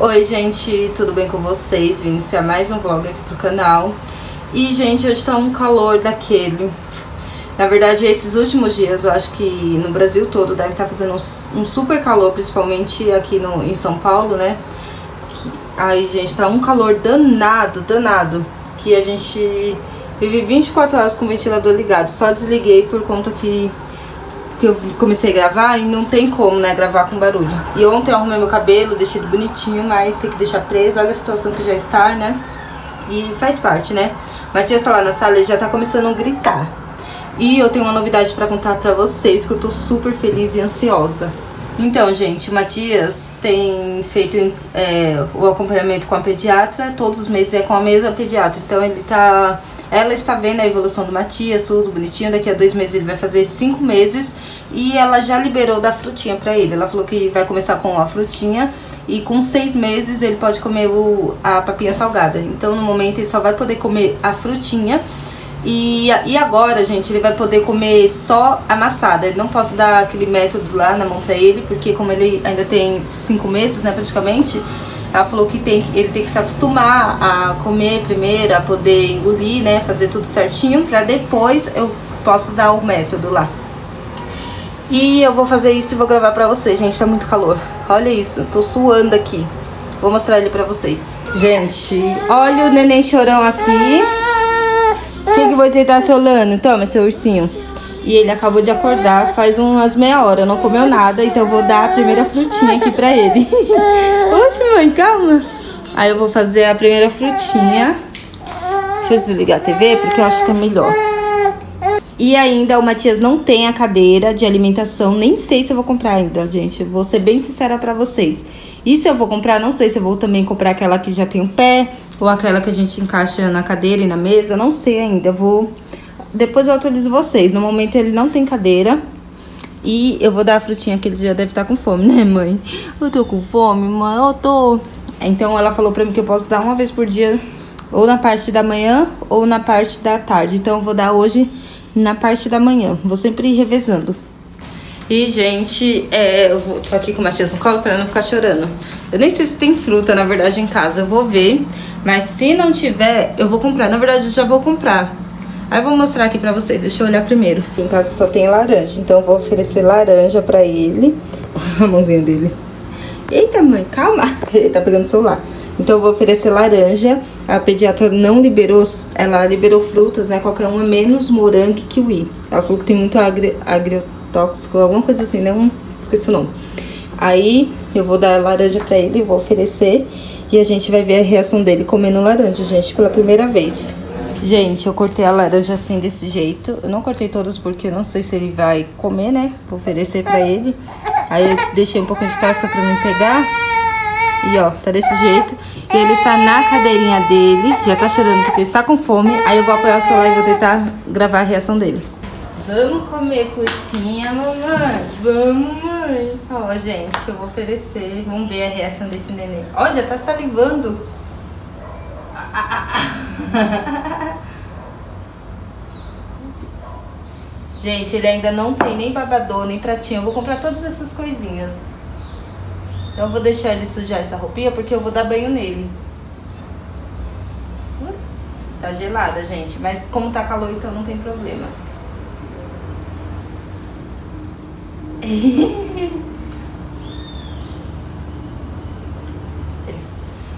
Oi gente, tudo bem com vocês? Vim iniciar mais um vlog aqui pro canal. E gente, hoje tá um calor daquele. Na verdade, esses últimos dias eu acho que no Brasil todo deve estar fazendo um super calor, principalmente aqui em São Paulo, né? Aí gente, tá um calor danado, danado, que a gente vive 24 horas com o ventilador ligado. Só desliguei por conta que eu comecei a gravar e não tem como, né, gravar com barulho. E ontem eu arrumei meu cabelo, deixei ele bonitinho, mas tem que deixar preso, olha a situação que já está, né? E faz parte, né? Mattias tá lá na sala e já tá começando a gritar. E eu tenho uma novidade pra contar pra vocês, que eu tô super feliz e ansiosa. Então, gente, o Mattias tem feito o acompanhamento com a pediatra, todos os meses é com a mesma pediatra. Então ela está vendo a evolução do Mattias, tudo bonitinho. Daqui a 2 meses ele vai fazer 5 meses e ela já liberou da frutinha pra ele. Ela falou que vai começar com a frutinha e com 6 meses ele pode comer a papinha salgada. Então no momento ele só vai poder comer a frutinha. E agora, gente, ele vai poder comer só amassada. Eu não posso dar aquele método lá na mão pra ele, porque como ele ainda tem 5 meses, né, praticamente, ela falou que ele tem que se acostumar a comer primeiro, a poder engolir, né, fazer tudo certinho, pra depois eu posso dar o método lá. E eu vou fazer isso e vou gravar pra vocês, gente, tá muito calor. Olha isso, tô suando aqui. Vou mostrar ele pra vocês. Gente, olha o neném chorão aqui. Que você tá solando? Toma, seu ursinho. E ele acabou de acordar faz umas meia hora, não comeu nada, então eu vou dar a primeira frutinha aqui pra ele. Oxe, mãe, calma. Aí eu vou fazer a primeira frutinha. Deixa eu desligar a TV, porque eu acho que é melhor. E ainda o Mattias não tem a cadeira de alimentação, nem sei se eu vou comprar ainda, gente. Eu vou ser bem sincera pra vocês. E se eu vou comprar, não sei se eu vou também comprar aquela que já tem o pé, ou aquela que a gente encaixa na cadeira e na mesa, não sei ainda. Depois eu atualizo vocês. No momento ele não tem cadeira. E eu vou dar a frutinha, que ele já deve estar com fome, né, mãe? Eu tô com fome, mãe, eu tô... Então ela falou pra mim que eu posso dar 1 vez por dia, ou na parte da manhã, ou na parte da tarde. Então eu vou dar hoje na parte da manhã. Vou sempre ir revezando. E, gente, tô aqui com o Mattias no colo pra não ficar chorando. Eu nem sei se tem fruta, na verdade, em casa. Eu vou ver. Mas se não tiver, eu vou comprar. Na verdade, eu já vou comprar. Aí eu vou mostrar aqui pra vocês. Deixa eu olhar primeiro. Aqui em casa só tem laranja. Então eu vou oferecer laranja pra ele. A mãozinha dele. Eita, mãe, calma. Ele tá pegando o celular. Então eu vou oferecer laranja. A pediatra não liberou. Ela liberou frutas, né? Qualquer uma, menos morango e kiwi. Ela falou que tem muito tóxico, alguma coisa assim, não esqueci o nome. Aí eu vou dar laranja pra ele, vou oferecer e a gente vai ver a reação dele comendo laranja, gente, pela primeira vez. Gente, eu cortei a laranja assim, desse jeito. Eu não cortei todas porque eu não sei se ele vai comer, né? Vou oferecer pra ele. Aí eu deixei um pouquinho de casca pra mim pegar. E ó, tá desse jeito. E ele está na cadeirinha dele, já tá chorando porque está com fome. Aí eu vou apoiar o celular e vou tentar gravar a reação dele. Vamos comer frutinha, mamãe. Vamos, mãe. Ó, gente, eu vou oferecer. Vamos ver a reação desse neném. Ó, já tá salivando. Gente, ele ainda não tem nem babador, nem pratinho. Eu vou comprar todas essas coisinhas. Então eu vou deixar ele sujar essa roupinha, porque eu vou dar banho nele. Tá gelada, gente. Mas como tá calor, então não tem problema.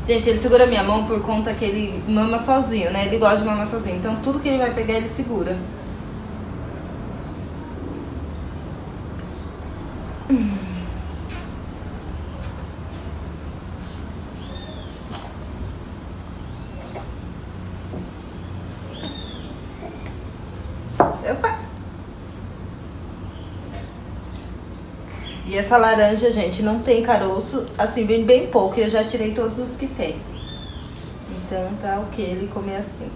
Gente, ele segura minha mão por conta que ele mama sozinho, né? Ele gosta de mamar sozinho. Então tudo que ele vai pegar, ele segura. Opa! E essa laranja, gente, não tem caroço, assim, vem bem pouco. E eu já tirei todos os que tem. Então tá ok ele comer assim.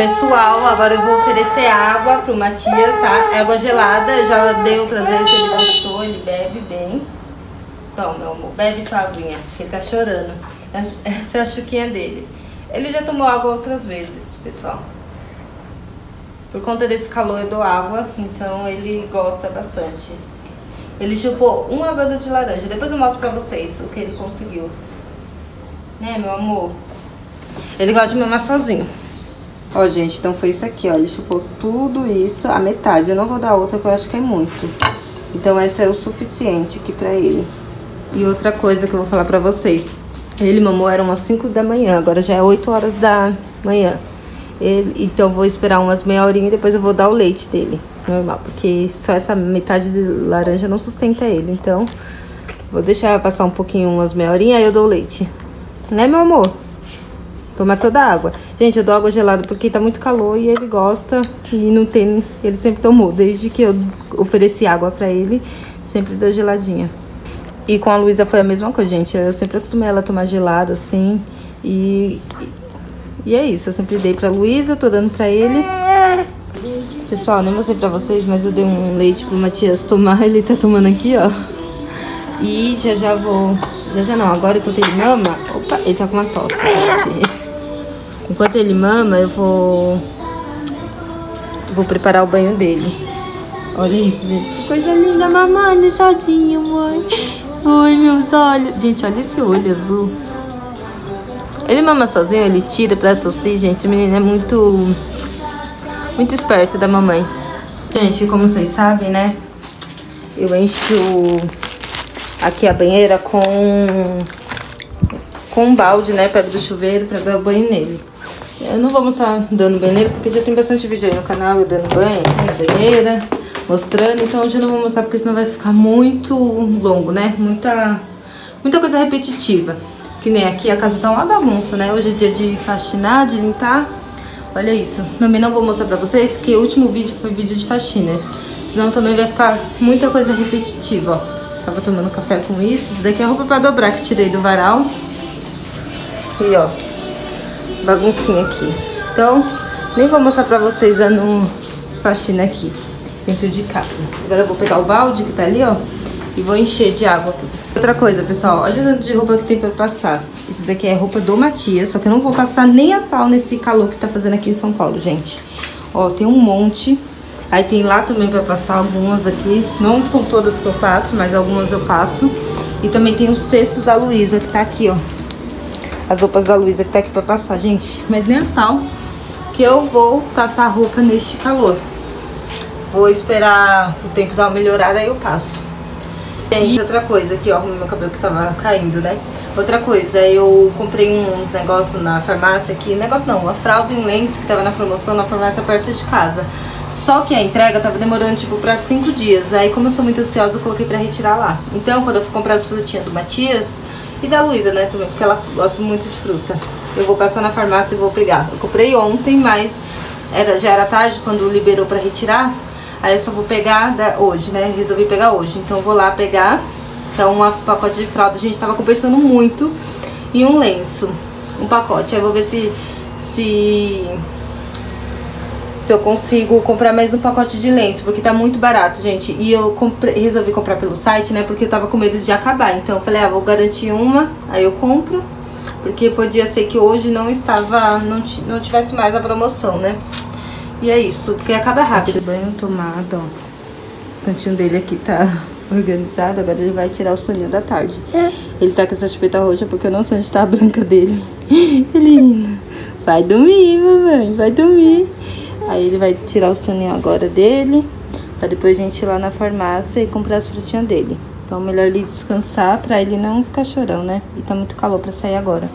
Pessoal, agora eu vou oferecer água pro Mattias, tá? Água gelada, eu já dei outras vezes, ele gostou, ele bebe bem. Então, meu amor, bebe sua aguinha, porque ele tá chorando. Essa é a chuquinha dele. Ele já tomou água outras vezes, pessoal. Por conta desse calor eu dou água, então ele gosta bastante. Ele chupou uma banda de laranja, depois eu mostro pra vocês o que ele conseguiu. Né, meu amor? Ele gosta de mamar sozinho. Ó, gente, então foi isso aqui, ó. Ele chupou tudo isso, a metade. Eu não vou dar outra, porque eu acho que é muito. Então essa é o suficiente aqui pra ele. E outra coisa que eu vou falar pra vocês. Ele mamou, eram umas 5 da manhã, agora já é 8 horas da manhã. Então vou esperar umas meia horinha e depois eu vou dar o leite dele. Normal, porque só essa metade de laranja não sustenta ele. Então vou deixar passar um pouquinho, umas meia horinha, aí eu dou o leite. Né, meu amor? Toma toda a água. Gente, eu dou água gelada porque tá muito calor e ele gosta. E não tem... Ele sempre tomou. Desde que eu ofereci água pra ele, sempre dou geladinha. E com a Luísa foi a mesma coisa, gente. Eu sempre acostumei ela a tomar gelada, assim. E é isso, eu sempre dei pra Luísa, tô dando pra ele. Pessoal, nem mostrei pra vocês, mas eu dei um leite pro Mattias tomar. Ele tá tomando aqui, ó. E já já vou... Já já não, agora enquanto ele mama... Opa, ele tá com uma tosse, gente. Enquanto ele mama, eu vou preparar o banho dele. Olha isso, gente. Que coisa linda, mamando, sozinho, mãe. Ai, meus olhos. Gente, olha esse olho azul. Ele mama sozinho, ele tira pra tossir, gente. Esse menino é muito... Muito esperto da mamãe. Gente, como vocês sabem, né? Eu encho aqui a banheira com um balde, né? Pego do chuveiro pra dar banho nele. Eu não vou mostrar dando banho nele, porque já tem bastante vídeo aí no canal eu dando banho na banheira, mostrando. Então hoje eu não vou mostrar, porque senão vai ficar muito longo, né? Muita coisa repetitiva. Que nem aqui a casa tá uma bagunça, né? Hoje é dia de faxinar, de limpar. Olha isso. Também não vou mostrar pra vocês, que o último vídeo foi vídeo de faxina. Senão também vai ficar muita coisa repetitiva, ó. Tava tomando café com isso. Isso daqui é roupa pra dobrar que tirei do varal. E ó, baguncinha aqui. Então, nem vou mostrar pra vocês dando faxina aqui, dentro de casa. Agora eu vou pegar o balde que tá ali, ó, e vou encher de água. Outra coisa, pessoal, olha o tanto de roupa que tem pra passar. Isso daqui é roupa do Mattias, só que eu não vou passar nem a pau nesse calor que tá fazendo aqui em São Paulo, gente. Ó, tem um monte. Aí tem lá também pra passar algumas aqui. Não são todas que eu passo, mas algumas eu passo. E também tem o cesto da Luísa, que tá aqui, ó. As roupas da Luísa que tá aqui pra passar, gente. Mas nem a pau que eu vou passar roupa neste calor. Vou esperar o tempo dar uma melhorada, aí eu passo. Gente, outra coisa, aqui ó, arrumei meu cabelo que tava caindo, né? Outra coisa, eu comprei uns negócios na farmácia aqui. Negócio não, uma fralda e um lenço que tava na promoção na farmácia perto de casa. Só que a entrega tava demorando tipo pra 5 dias. Aí como eu sou muito ansiosa, eu coloquei pra retirar lá. Então quando eu fui comprar as frutinhas do Mattias e da Luísa, né, também, porque ela gosta muito de fruta, eu vou passar na farmácia e vou pegar. Eu comprei ontem, mas já era tarde quando liberou pra retirar. Aí eu só vou pegar hoje, né? Resolvi pegar hoje. Então eu vou lá pegar. Então um pacote de fralda. A gente tava conversando muito. E um lenço. Um pacote. Aí eu vou ver se eu consigo comprar mais um pacote de lenço. Porque tá muito barato, gente. E eu resolvi comprar pelo site, né? Porque eu tava com medo de acabar. Então eu falei, ah, vou garantir uma. Aí eu compro. Porque podia ser que hoje não tivesse mais a promoção, né? E é isso, porque acaba rápido. Banho tomado, ó. O cantinho dele aqui tá organizado. Agora ele vai tirar o soninho da tarde. Ele tá com essa chupeta roxa porque eu não sei onde tá a branca dele. Ele vai dormir, mamãe, vai dormir. Aí ele vai tirar o soninho agora dele, pra depois a gente ir lá na farmácia e comprar as frutinhas dele. Então é melhor ele descansar pra ele não ficar chorando, né? E tá muito calor pra sair agora.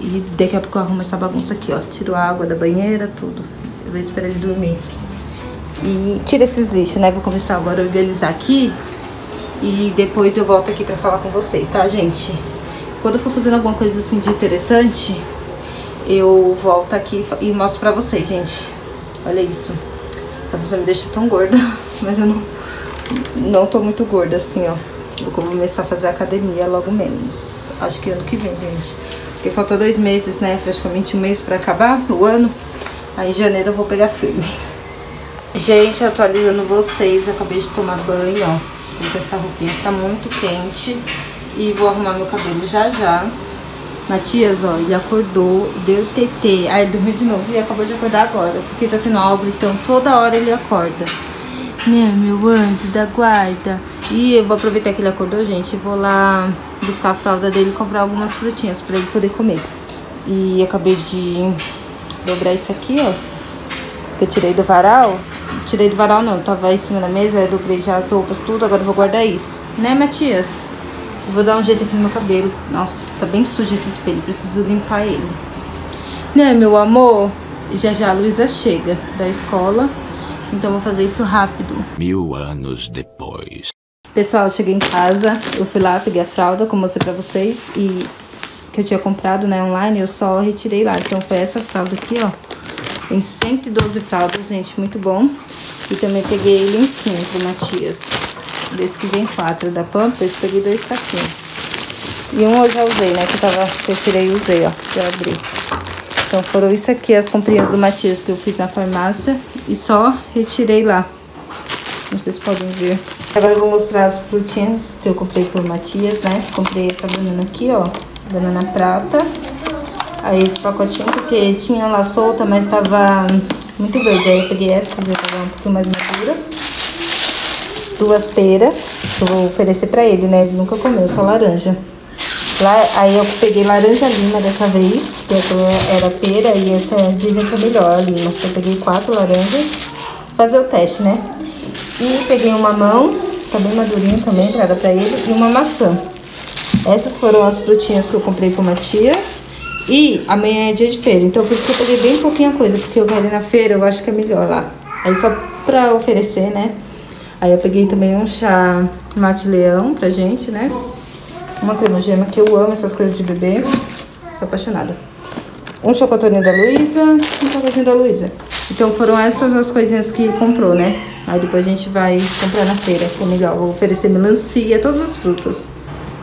E daqui a pouco eu arrumo essa bagunça aqui, ó. Tiro a água da banheira, tudo. Eu vou esperar ele dormir. E tira esses lixos, né? Vou começar agora a organizar aqui. E depois eu volto aqui pra falar com vocês, tá, gente? Quando eu for fazendo alguma coisa assim de interessante, eu volto aqui e mostro pra vocês, gente. Olha isso. Essa blusa me deixa tão gorda. Mas eu não tô muito gorda assim, ó. Eu vou começar a fazer academia logo menos. Acho que ano que vem, gente. Porque falta 2 meses, né? Praticamente um mês pra acabar o ano. Aí em janeiro eu vou pegar firme. Gente, atualizando vocês, acabei de tomar banho, ó. Porque essa roupinha tá muito quente. E vou arrumar meu cabelo já já. Mattias, ó, ele acordou, deu TT. Aí ele dormiu de novo e acabou de acordar agora. Porque tá tendo obra, então toda hora ele acorda. Né, meu anjo da guarda. E eu vou aproveitar que ele acordou, gente, e vou lá buscar a fralda dele e comprar algumas frutinhas pra ele poder comer. E acabei de dobrar isso aqui, ó, que eu tirei do varal. Tirei do varal não, tava em cima da mesa, eu dobrei já as roupas, tudo, agora eu vou guardar isso. Né, Mattias? Eu vou dar um jeito aqui no meu cabelo. Nossa, tá bem sujo esse espelho, preciso limpar ele. Né, meu amor? Já já a Luísa chega da escola, então vou fazer isso rápido. 1000 anos depois. Pessoal, eu cheguei em casa, eu fui lá, peguei a fralda, como eu mostrei pra vocês, e que eu tinha comprado, né, online, eu só retirei lá. Então foi essa fralda aqui, ó. Tem 112 fraldas, gente, muito bom. E também peguei lencinho pro Mattias. Desse que vem 4 da Pampers, peguei 2 taquinhos. E um eu já usei, né, que eu tirei e usei, ó, já abri. Então foram isso aqui, as comprinhas do Mattias que eu fiz na farmácia e só retirei lá. Não sei se podem ver. Agora eu vou mostrar as frutinhas que eu comprei pro Mattias, né? Comprei essa banana aqui, ó. Banana prata. Aí esse pacotinho, porque tinha ela solta, mas tava muito verde. Aí eu peguei essa, que já tava um pouquinho mais madura. 2 peras, que eu vou oferecer pra ele, né? Ele nunca comeu, só laranja. Lá, aí eu peguei laranja lima dessa vez, porque era pera e essa dizem que é melhor a lima. Eu peguei 4 laranjas. Fazer o teste, né? E peguei um mamão, tá bem madurinho também, que era pra ele, e uma maçã. Essas foram as frutinhas que eu comprei pro Mattias. E amanhã é dia de feira, então por isso que eu peguei bem pouquinha coisa, porque eu vou ali na feira, eu acho que é melhor lá. Aí só pra oferecer, né? Aí eu peguei também um chá mate leão pra gente, né? Uma cremogema, que eu amo essas coisas de bebê. Sou apaixonada. Um chocotoninho da Luísa, um chocotoninho da Luísa. Então foram essas as coisinhas que comprou, né? Aí depois a gente vai comprar na feira, que é melhor. Vou oferecer melancia, todas as frutas.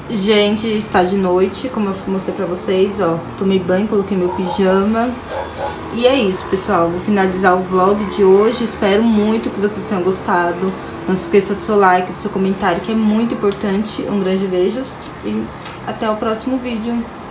Gente, está de noite, como eu mostrei pra vocês, ó. Tomei banho, coloquei meu pijama. E é isso, pessoal. Vou finalizar o vlog de hoje. Espero muito que vocês tenham gostado. Não se esqueça do seu like, do seu comentário, que é muito importante. Um grande beijo e até o próximo vídeo.